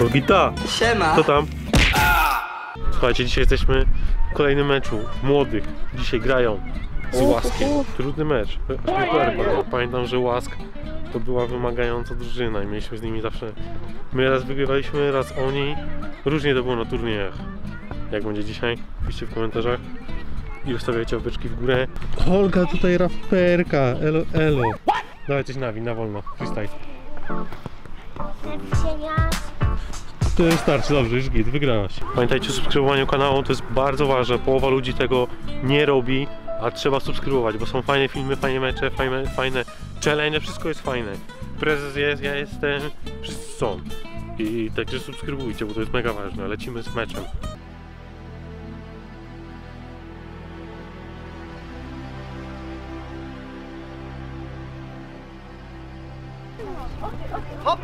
Olgita! Siema! Co tam? Słuchajcie, dzisiaj jesteśmy w kolejnym meczu młodych. Dzisiaj grają z Łaskiem. Trudny mecz. Pamiętam, że Łask to była wymagająca drużyna i mieliśmy z nimi zawsze... My raz wygrywaliśmy, raz oni. Różnie to było na turniejach. Jak będzie dzisiaj? Piszcie w komentarzach. I ustawiajcie łapeczki w górę. Holga tutaj raperka. Elo, elo. Dawaj coś nawi, na wolno. Freestyle. To jest starczy, dobrze, już git, wygrałaś. Pamiętajcie o subskrybowaniu kanału, to jest bardzo ważne. Połowa ludzi tego nie robi, a trzeba subskrybować, bo są fajne filmy, fajne mecze, fajne challenge, wszystko jest fajne. Prezes jest, ja jestem, wszyscy są. I także subskrybujcie, bo to jest mega ważne. Lecimy z meczem. Hop!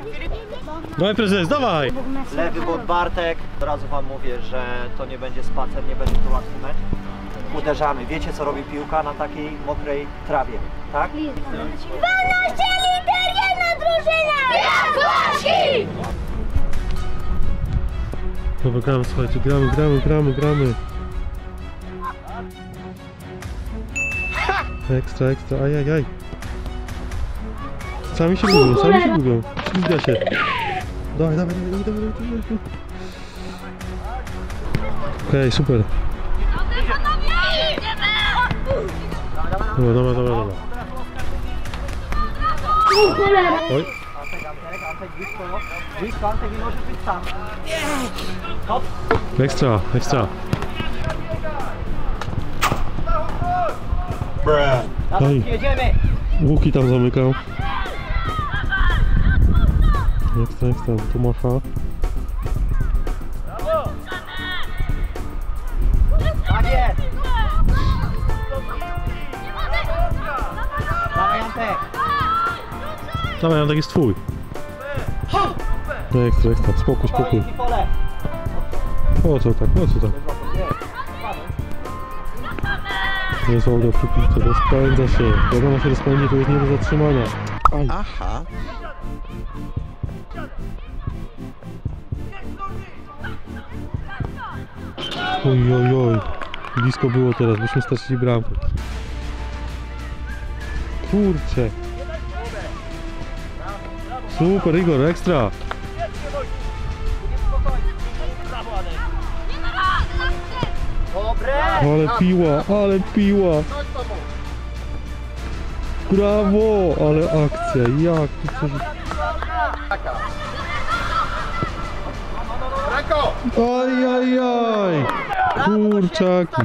Dawaj prezes, dawaj! Lewy bot Bartek. Od razu wam mówię, że to nie będzie spacer, nie będzie to łatwy mecz. Uderzamy. Wiecie co robi piłka na takiej mokrej trawie, tak? Wolność lider, jedna drużyna! Jazłaski! Dobra, gramy, słuchajcie, gramy. Ekstra, ajajaj. Sami się gubią. Zgadza się. Dawaj. Okej, super. Dobra. Oj. Antek, blisko, Antek i możesz być sam. Hop. Ekstra. Jedziemy. Łuki tam zamykał. Ekstra, tu Tomasza. Brawo! Tak jest! Dawaj Antek! Dawaj Antek, jest twój! Ekstra, spokój. O co tak? Jest Olga przy piłce, rozpędza się. Jak ona się rozpędzi, to już nie do zatrzymania. Aj. Aha! Oj. Blisko było teraz, byśmy stracili bramkę. Kurczę. Super Igor, ekstra. Ale piła. Brawo, ale akcja, jak to Franko! Oj! Kurczaki!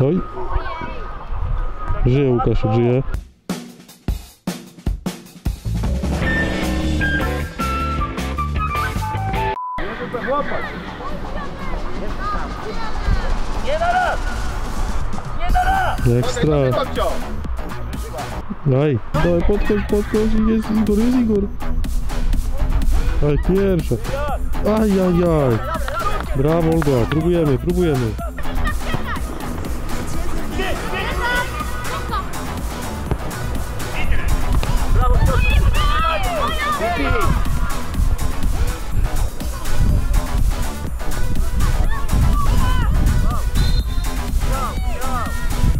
Oj! Żyje Łukasz, żyje. Ekstra! Daj, podkocz, jest Igor. Aj, pierwsza. Ajajaj. Brawo Olga, próbujemy.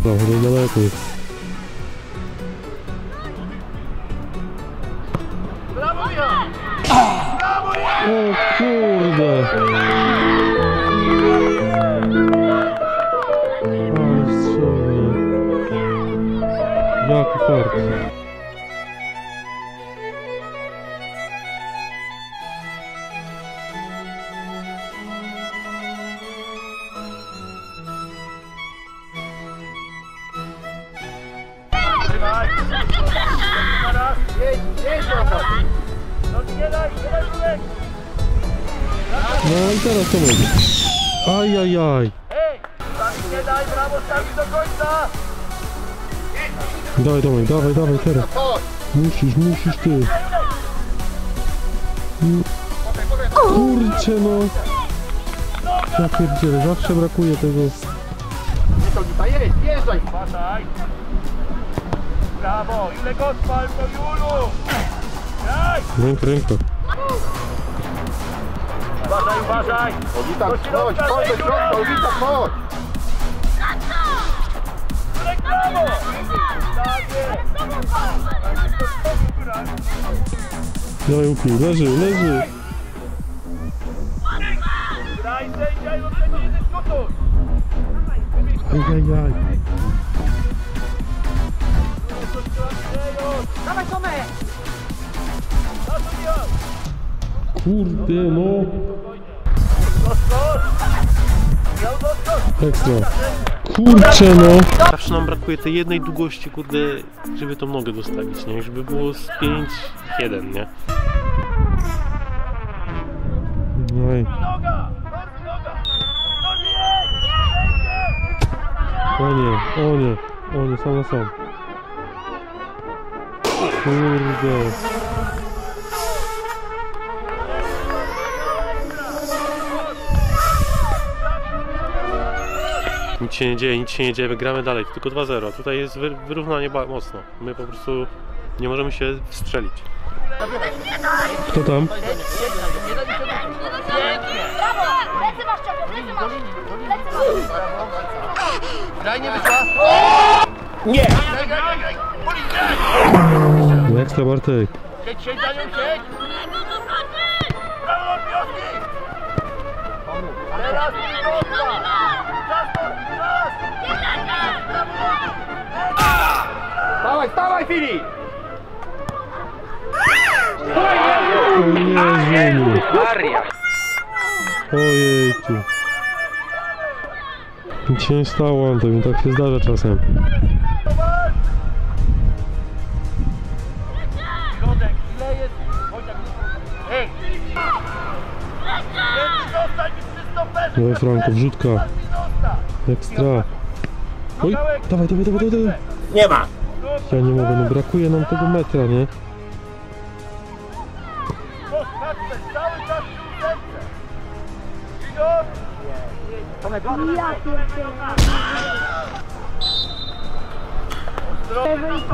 Brawo, to daleko jest. O kurde! Ale strzelnie. Jaki fart. No i teraz to będzie. Ajajaj. Ej, nie daj, brawo, stawisz do końca. Dawaj, teraz. Musisz ty. Kurczę no. Ja pierdzielę, zawsze brakuje tego. Brawo, Julek, Oswald, to Juru! Rynk, rynku. Uważaj, uważaj! Odwitam, chodź, chodź, odwitam, chodź! Julek, brawo! Tak jest! No i upił, leży, leży! Daj, sędzia, już będzie jeden skutuj! Aj. Dawaj, Tomek! Kurde, no! Ekstra! Kurcze, no! Zawsze nam brakuje tej jednej długości, kurde, żeby tą nogę dostawić, nie? Żeby było z 5-1, nie? No i... O nie, sam. Kurde. Nic się nie dzieje, wygramy dalej, tylko 2-0. Tutaj jest wyrównanie mocno. My po prostu nie możemy się wstrzelić. Kto tam? Nie! No ekstra, Bartek! Stawaj, Fili! Ojejku! Nic się nie stało, Antek, mi tak się zdarza czasem. No Franko, wrzutka. Ekstra. Oj, dawaj. Nie ma. Ja nie mogę, no brakuje nam tego metra, nie?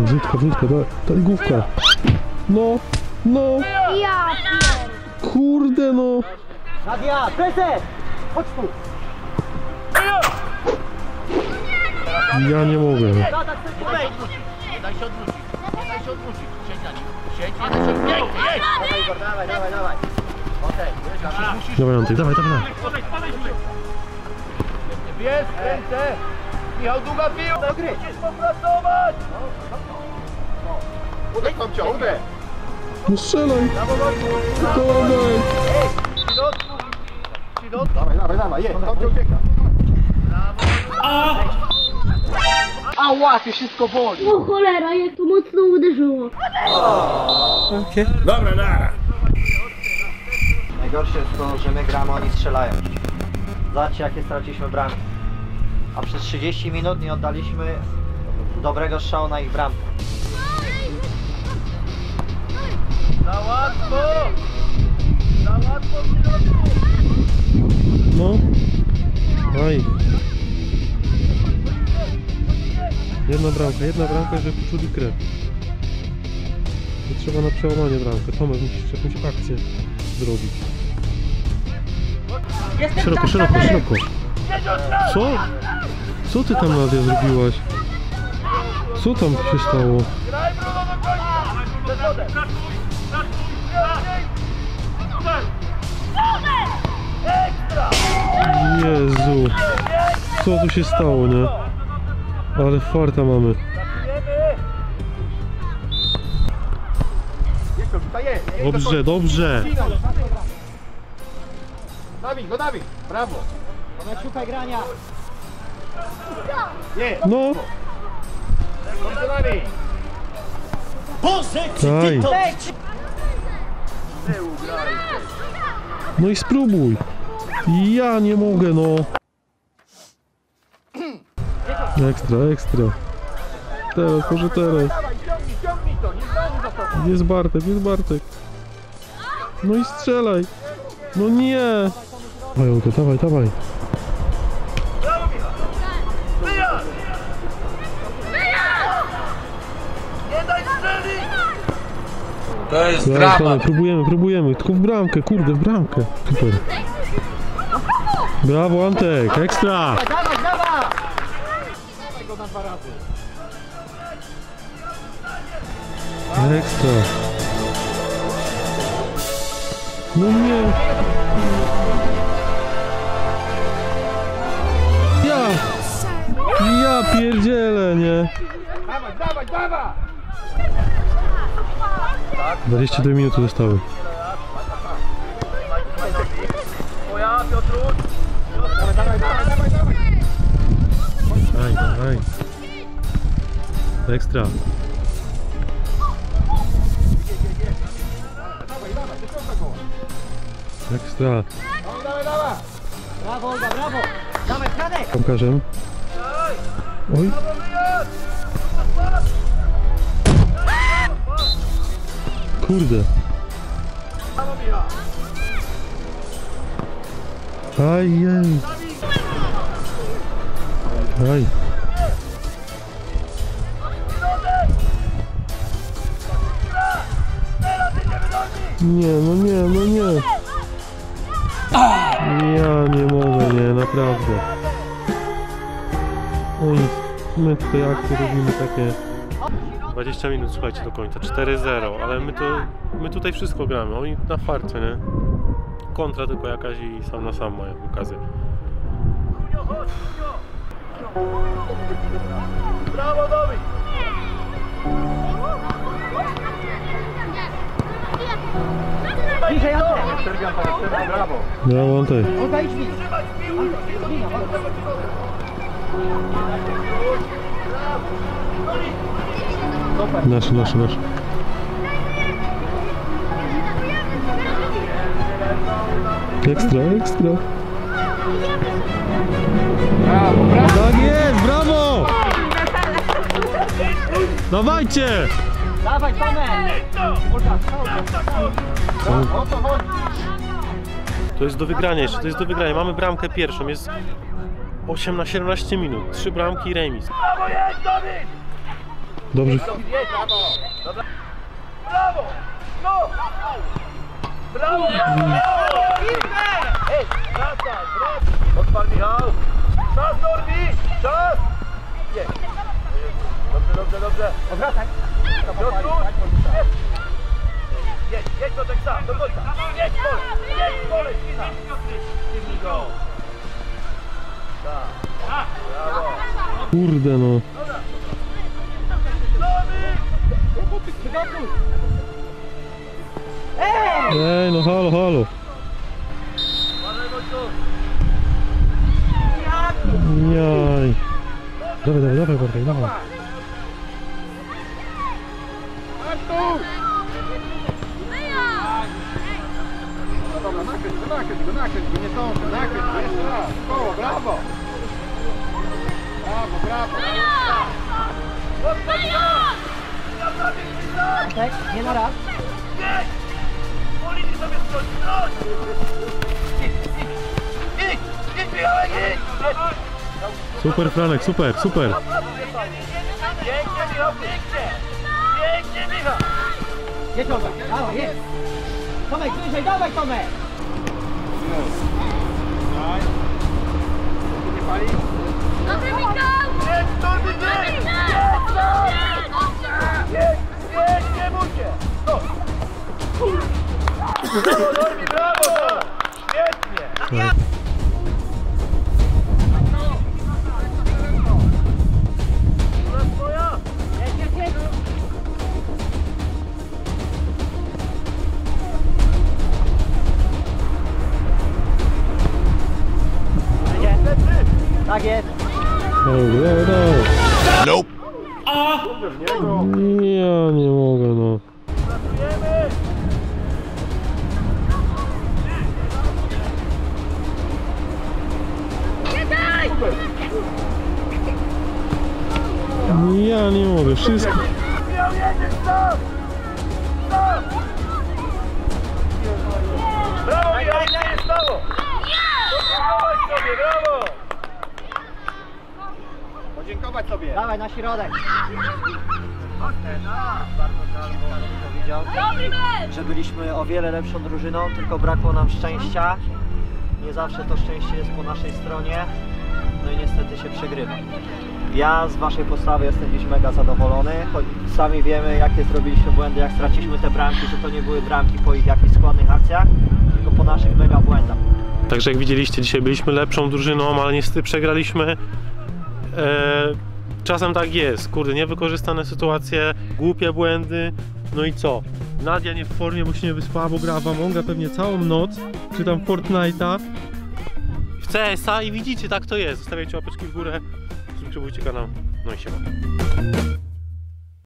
Wrzutka, daj główka. No. Kurde, no. Nadia, preset! Chodź tu! Ja nie mogę. Daj się odwrócić. Siedź na nim. Siedź! Igor, dawaj. Dobra, Antek, dawaj. Wiesz, ręce! Michał, długa piła! Musisz popracować! Udaj tam cię, udaj! No strzelaj! Dawaj! Dawaj, jedź, tam cię ucieka. Ała, się wszystko boli. O cholera, je tu mocno uderzyło. Okay. Dobra, nara. Najgorsze jest to, że my gramy, oni strzelają. Zobaczcie, jakie straciliśmy bramki. A przez 30 minut nie oddaliśmy dobrego strzału na ich bramkę. Za łatwo w środku. No, aj. Jedna bramka, żeby czuli krew. I trzeba na przełamanie bramkę. Tomek, musisz jakąś akcję zrobić. Szeroko. Co? Co ty tam, Nadia, zrobiłaś? Co tam się stało? Jezu, co tu się stało, nie? Ale farta mamy. Dobrze. Dawid, brawo. Szukaj grania. No. Boże, ty to... No i spróbuj. Ja nie mogę, no. Ekstra. Teraz. Jest Bartek. No i strzelaj. No nie. Dawaj. To jest dramat. Próbujemy, próbujemy. Tylko w bramkę, kurde, w bramkę. Super. Brawo, Antek, ekstra! Dawaj, dawaj! Dawaj go na dwa razy. Ekstra. No nie! Ja pierdzielę, nie? Dawaj, dawaj, dawaj! 22 minuty zostały. Dawaj, dawaj, dawaj, dawaj! Daj, daj, daj. Ekstra. Dawaj, dawaj, wyciąga go. Ekstra. Dawaj, dawaj, dawaj! Brawo, Olga, brawo! Dawaj, Franek! Pokażę. Oj. Kurde. Ajej. Aj. Nie, no nie, no nie. Ja nie mogę, nie, naprawdę. Oj, my tutaj akcje robimy takie... 20 minut, słuchajcie, do końca, 4-0, ale my tutaj wszystko gramy, oni na farcie, nie? Kontra tylko jakaś i sam na sam mają okazję. Brawo, Dawid! Bliżej, brawo! Brawo, Antek! Nasz. Ekstra, ekstra. Brawo, brawo. Tak jest, brawo! Dawajcie! Dawaj, Tomek! To jest do wygrania jeszcze, to jest do wygrania. Mamy bramkę pierwszą, jest 8 na 17 minut, 3 bramki i remis. Dobrze. Brawo! No! Brawo! Ej, wracaj, wracaj! Odpal Michał! Czas, Dorbi! Czas! Dobrze. Odwracaj! Jedź do teksa, do końca! Jedź, pole! Kurde no. Ej, no halo. Jaj. Dawaj, Bartek, dawaj. Dobra, nakryć go, nie tąpę, nakryć go, jeszcze raz. Koło, brawo! Brawo! Tak, nie na raz. Polini sobie skończyć! Idź! Super, Franek, super! Pięknie, Michał! Jedź, Olga, dawaj, jedź! Tomek, bliżej, dawaj, Tomek! Nie pali? Dobry, Michał! Nie bój się! Stop! Brawo, Dorbi, brawo! Świetnie! Tak jest! Nope! Ja nie mogę, no. Pracujemy! Ja nie mogę, wszystko... Brawo, Michał, nie stało! Podziękować sobie, brawo! Podziękować sobie! Dawaj, na środek! Bardzo powiedział, że byliśmy o wiele lepszą drużyną, tylko brakło nam szczęścia. Nie zawsze to szczęście jest po naszej stronie, no i niestety się przegrywa. Ja z waszej postawy jestem dziś mega zadowolony, choć sami wiemy, jakie zrobiliśmy błędy, jak straciliśmy te bramki, że to nie były bramki po ich jakichś składnych akcjach, tylko po naszych mega błędach. Także jak widzieliście, dzisiaj byliśmy lepszą drużyną, ale niestety przegraliśmy. Czasem tak jest, kurde, niewykorzystane sytuacje, głupie błędy, no i co? Nadia nie w formie, bo się nie wyspała, bo grała w Amonga pewnie całą noc, czy tam Fortnite'a, w CS-a i widzicie, tak to jest. Zostawiajcie łapeczki w górę, subskrybujcie kanał, no i siema.